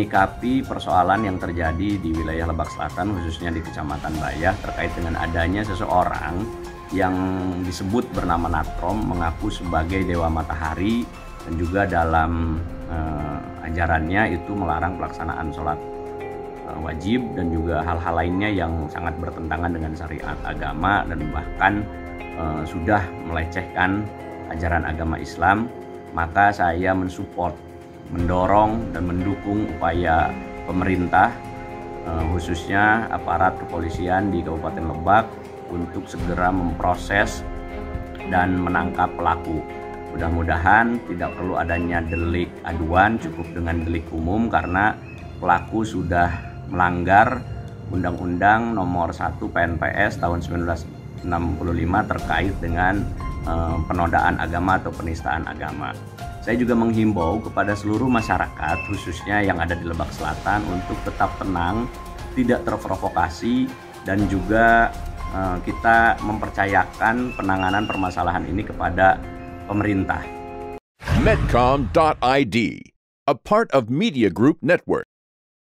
menyikapi persoalan yang terjadi di wilayah Lebak Selatan, khususnya di Kecamatan Bayah, terkait dengan adanya seseorang yang disebut bernama Natrom, mengaku sebagai Dewa Matahari, dan juga dalam ajarannya itu melarang pelaksanaan sholat wajib dan juga hal-hal lainnya yang sangat bertentangan dengan syariat agama, dan bahkan sudah melecehkan ajaran agama Islam. Maka saya mensupport, mendorong dan mendukung upaya pemerintah, khususnya aparat kepolisian di Kabupaten Lebak, untuk segera memproses dan menangkap pelaku. Mudah-mudahan tidak perlu adanya delik aduan, cukup dengan delik umum, karena pelaku sudah melanggar Undang-Undang nomor 1 PNPS tahun 1965 terkait dengan penodaan agama atau penistaan agama. Saya juga menghimbau kepada seluruh masyarakat, khususnya yang ada di Lebak Selatan, untuk tetap tenang, tidak terprovokasi, dan juga kita mempercayakan penanganan permasalahan ini kepada pemerintah. Medcom.id, a part of Media Group Network.